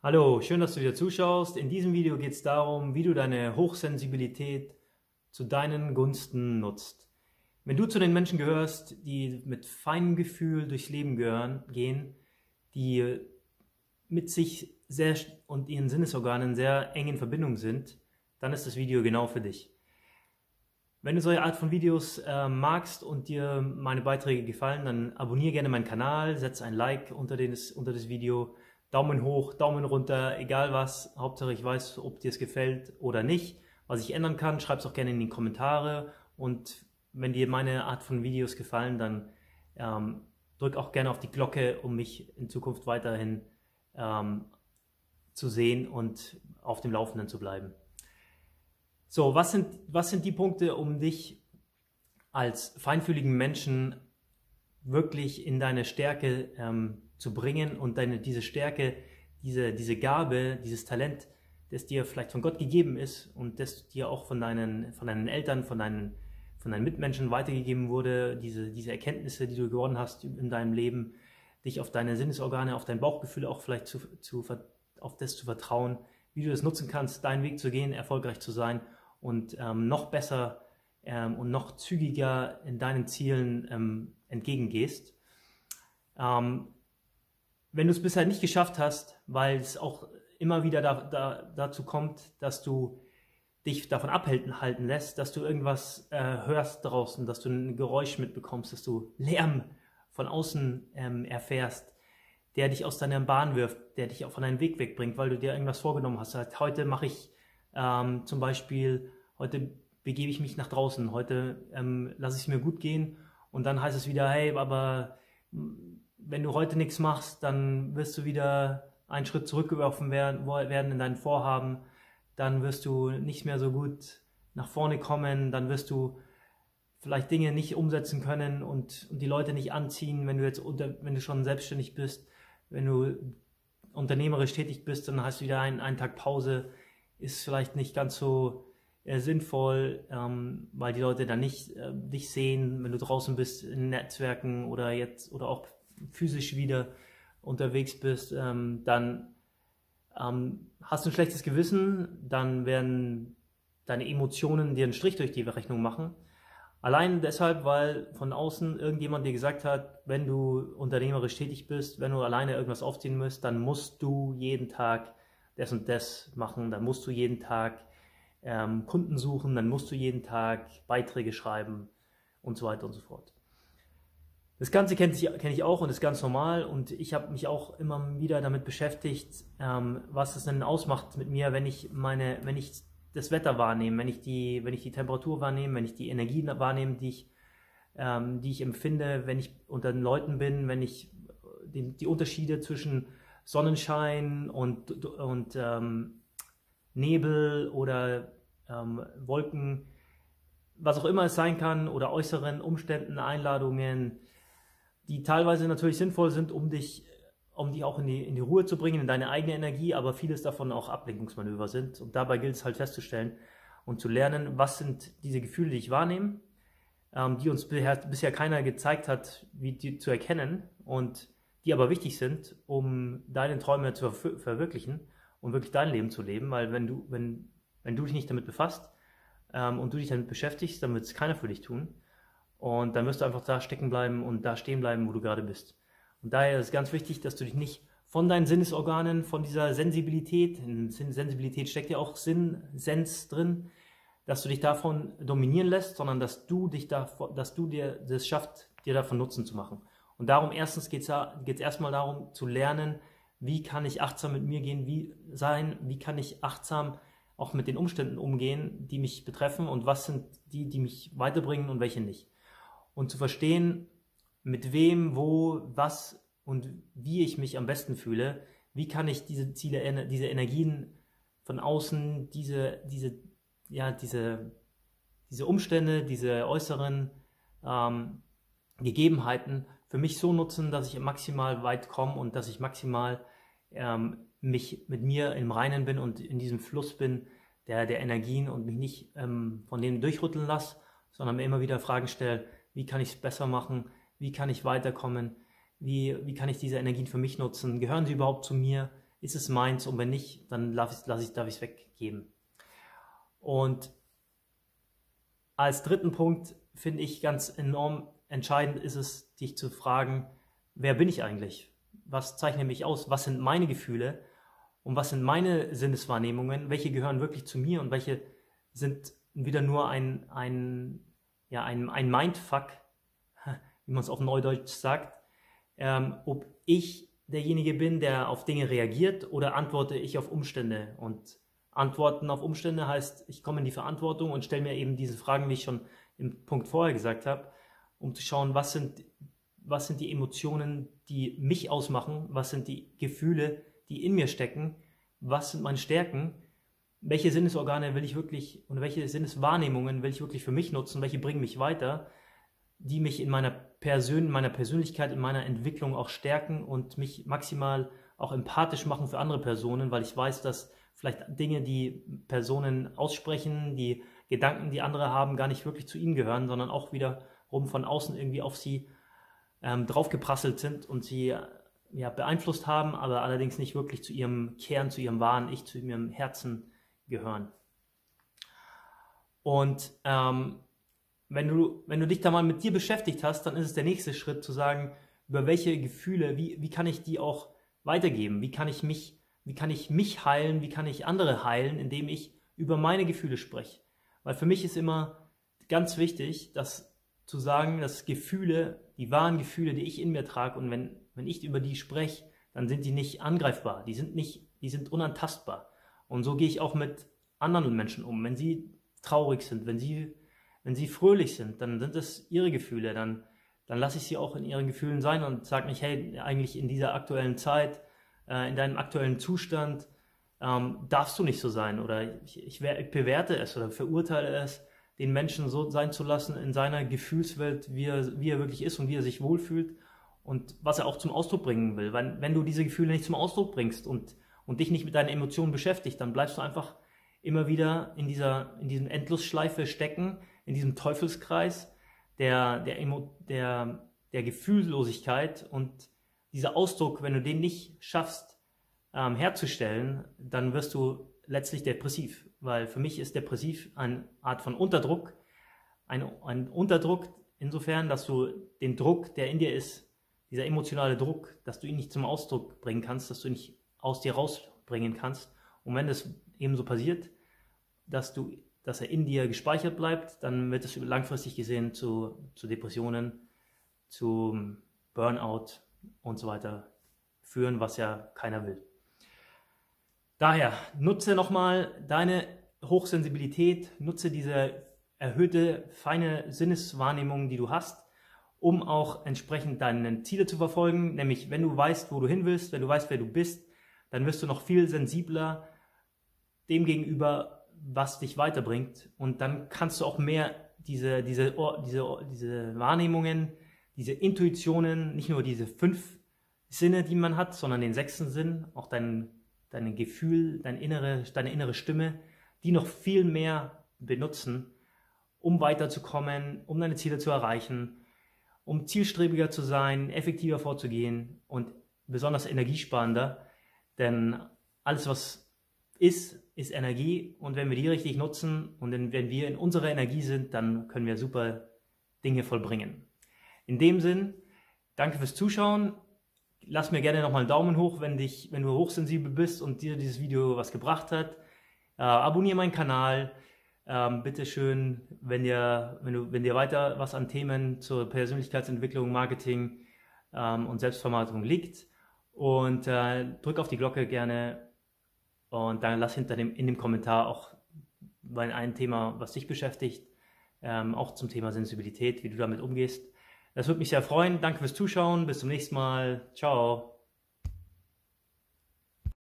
Hallo, schön, dass du wieder zuschaust. In diesem Video geht es darum, wie du deine Hochsensibilität zu deinen Gunsten nutzt. Wenn du zu den Menschen gehörst, die mit feinem Gefühl durchs Leben gehen, die mit sich sehr und ihren Sinnesorganen sehr eng in Verbindung sind, dann ist das Video genau für dich. Wenn du solche Art von Videos magst und dir meine Beiträge gefallen, dann abonniere gerne meinen Kanal, setz ein Like unter das Video. Daumen hoch, Daumen runter, egal was. Hauptsache ich weiß, ob dir es gefällt oder nicht. Was ich ändern kann, schreib es auch gerne in die Kommentare. Und wenn dir meine Art von Videos gefallen, dann drück auch gerne auf die Glocke, um mich in Zukunft weiterhin zu sehen und auf dem Laufenden zu bleiben. So, was sind die Punkte, um dich als feinfühligen Menschen wirklich in deine Stärke zu bringen und diese Stärke, diese Gabe, dieses Talent, das dir vielleicht von Gott gegeben ist und das dir auch von deinen Eltern, von deinen Mitmenschen weitergegeben wurde, diese Erkenntnisse, die du gewonnen hast in deinem Leben, dich auf deine Sinnesorgane, auf dein Bauchgefühl auch vielleicht auf das zu vertrauen, wie du das nutzen kannst, deinen Weg zu gehen, erfolgreich zu sein und noch besser und noch zügiger in deinen Zielen entgegengehst. Wenn du es bisher nicht geschafft hast, weil es auch immer wieder dazu kommt, dass du dich davon abhalten lässt, dass du irgendwas hörst draußen, dass du ein Geräusch mitbekommst, dass du Lärm von außen erfährst, der dich aus deiner Bahn wirft, der dich auch von deinem Weg wegbringt, weil du dir irgendwas vorgenommen hast. Halt, heute mache ich zum Beispiel, heute begebe ich mich nach draußen, heute lasse ich es mir gut gehen und dann heißt es wieder, hey, aber wenn du heute nichts machst, dann wirst du wieder einen Schritt zurückgeworfen werden in deinen Vorhaben, dann wirst du nicht mehr so gut nach vorne kommen, dann wirst du vielleicht Dinge nicht umsetzen können und die Leute nicht anziehen, wenn du schon selbstständig bist, wenn du unternehmerisch tätig bist, dann hast du wieder einen Tag Pause, ist vielleicht nicht ganz so sinnvoll, weil die Leute dann nicht dich sehen, wenn du draußen bist in Netzwerken oder auch physisch wieder unterwegs bist, dann hast du ein schlechtes Gewissen, dann werden deine Emotionen dir einen Strich durch die Rechnung machen. Allein deshalb, weil von außen irgendjemand dir gesagt hat, wenn du unternehmerisch tätig bist, wenn du alleine irgendwas aufziehen musst, dann musst du jeden Tag das und das machen, dann musst du jeden Tag Kunden suchen, dann musst du jeden Tag Beiträge schreiben und so weiter und so fort. Das Ganze kenne ich auch und ist ganz normal und ich habe mich auch immer wieder damit beschäftigt, was das denn ausmacht mit mir, wenn ich das Wetter wahrnehme, wenn ich die Temperatur wahrnehme, wenn ich die Energie wahrnehme, die ich empfinde, wenn ich unter den Leuten bin, wenn ich die Unterschiede zwischen Sonnenschein und Nebel oder Wolken, was auch immer es sein kann, oder äußeren Umständen, Einladungen, die teilweise natürlich sinnvoll sind, um dich auch in die Ruhe zu bringen, in deine eigene Energie, aber vieles davon auch Ablenkungsmanöver sind. Und dabei gilt es halt festzustellen und zu lernen, was sind diese Gefühle, die ich wahrnehme, die uns bisher keiner gezeigt hat, wie die zu erkennen und die aber wichtig sind, um deine Träume zu verwirklichen und wirklich dein Leben zu leben, weil wenn du dich nicht damit befasst und du dich damit beschäftigst, dann wird es keiner für dich tun. Und dann wirst du einfach da stecken bleiben und da stehen bleiben, wo du gerade bist. Und daher ist es ganz wichtig, dass du dich nicht von deinen Sinnesorganen, von dieser Sensibilität, in Sensibilität steckt ja auch Sens drin, dass du dich davon dominieren lässt, sondern dass du dir das schafft, dir davon Nutzen zu machen. Und darum erstens geht's erstmal darum zu lernen, wie kann ich achtsam mit mir sein, wie kann ich achtsam auch mit den Umständen umgehen, die mich betreffen und was sind die, die mich weiterbringen und welche nicht. Und zu verstehen, mit wem, wo, was und wie ich mich am besten fühle, wie kann ich diese Ziele, diese Energien von außen, diese Umstände, diese äußeren Gegebenheiten für mich so nutzen, dass ich maximal weit komme und dass ich maximal mich mit mir im Reinen bin und in diesem Fluss bin der Energien und mich nicht von denen durchrütteln lasse, sondern mir immer wieder Fragen stelle, wie kann ich es besser machen, wie kann ich weiterkommen, wie kann ich diese Energien für mich nutzen, gehören sie überhaupt zu mir, ist es meins, und wenn nicht, dann darf ich es weggeben. Und als dritten Punkt finde ich ganz enorm entscheidend ist es, dich zu fragen, wer bin ich eigentlich? Was zeichnet mich aus? Was sind meine Gefühle? Und was sind meine Sinneswahrnehmungen? Welche gehören wirklich zu mir und welche sind wieder nur ein Mindfuck, wie man es auf Neudeutsch sagt, ob ich derjenige bin, der auf Dinge reagiert, oder antworte ich auf Umstände. Und Antworten auf Umstände heißt, ich komme in die Verantwortung und stelle mir eben diese Fragen, wie ich schon im Punkt vorher gesagt habe, um zu schauen, was sind die Emotionen, die mich ausmachen, was sind die Gefühle, die in mir stecken, was sind meine Stärken, welche Sinnesorgane will ich wirklich und welche Sinneswahrnehmungen will ich wirklich für mich nutzen, welche bringen mich weiter, die mich in meiner Persönlichkeit, in meiner Entwicklung auch stärken und mich maximal auch empathisch machen für andere Personen, weil ich weiß, dass vielleicht Dinge, die Personen aussprechen, die Gedanken, die andere haben, gar nicht wirklich zu ihnen gehören, sondern auch wiederum von außen irgendwie auf sie draufgeprasselt sind und sie beeinflusst haben, aber allerdings nicht wirklich zu ihrem Kern, zu ihrem wahren Ich, zu ihrem Herzen gehören. Und wenn du dich da mal mit dir beschäftigt hast, dann ist es der nächste Schritt zu sagen, über welche Gefühle, wie kann ich die auch weitergeben? Wie kann ich mich heilen? Wie kann ich andere heilen, indem ich über meine Gefühle spreche? Weil für mich ist immer ganz wichtig, dass zu sagen, dass Gefühle, die wahren Gefühle, die ich in mir trage, und wenn ich über die spreche, dann sind die nicht angreifbar, die sind unantastbar. Und so gehe ich auch mit anderen Menschen um. Wenn sie traurig sind, wenn sie fröhlich sind, dann sind es ihre Gefühle, dann lasse ich sie auch in ihren Gefühlen sein und sage nicht, hey, eigentlich in dieser aktuellen Zeit, in deinem aktuellen Zustand darfst du nicht so sein, oder ich bewerte es oder verurteile es, den Menschen so sein zu lassen in seiner Gefühlswelt, wie er wirklich ist und wie er sich wohlfühlt und was er auch zum Ausdruck bringen will. Wenn du diese Gefühle nicht zum Ausdruck bringst und dich nicht mit deinen Emotionen beschäftigst, dann bleibst du einfach immer wieder in diesem Endlosschleife stecken, in diesem Teufelskreis der Gefühllosigkeit, und dieser Ausdruck, wenn du den nicht schaffst herzustellen, dann wirst du letztlich depressiv, weil für mich ist depressiv eine Art von Unterdruck, ein Unterdruck insofern, dass du den Druck, der in dir ist, dieser emotionale Druck, dass du ihn nicht zum Ausdruck bringen kannst, dass du ihn nicht aus dir rausbringen kannst. Und wenn das eben so passiert, dass er in dir gespeichert bleibt, dann wird es langfristig gesehen zu Depressionen, zu Burnout und so weiter führen, was ja keiner will. Daher nutze nochmal deine Hochsensibilität, nutze diese erhöhte, feine Sinneswahrnehmung, die du hast, um auch entsprechend deine Ziele zu verfolgen. Nämlich, wenn du weißt, wo du hin willst, wenn du weißt, wer du bist, dann wirst du noch viel sensibler dem gegenüber, was dich weiterbringt. Und dann kannst du auch mehr diese Wahrnehmungen, diese Intuitionen, nicht nur diese 5 Sinne, die man hat, sondern den 6. Sinn, auch dein Gefühl, deine innere Stimme, die noch viel mehr benutzen, um weiterzukommen, um deine Ziele zu erreichen, um zielstrebiger zu sein, effektiver vorzugehen und besonders energiesparender. Denn alles, was ist Energie, und wenn wir die richtig nutzen und wenn wir in unserer Energie sind, dann können wir super Dinge vollbringen. In dem Sinn, danke fürs Zuschauen. Lass mir gerne nochmal einen Daumen hoch, wenn du hochsensibel bist und dir dieses Video was gebracht hat. Abonniere meinen Kanal. Bitte schön, wenn dir weiter was an Themen zur Persönlichkeitsentwicklung, Marketing und Selbstvermarktung liegt. Und drück auf die Glocke gerne, und dann lass in dem Kommentar auch bei einem Thema, was dich beschäftigt, auch zum Thema Sensibilität, wie du damit umgehst. Das würde mich sehr freuen. Danke fürs Zuschauen. Bis zum nächsten Mal. Ciao.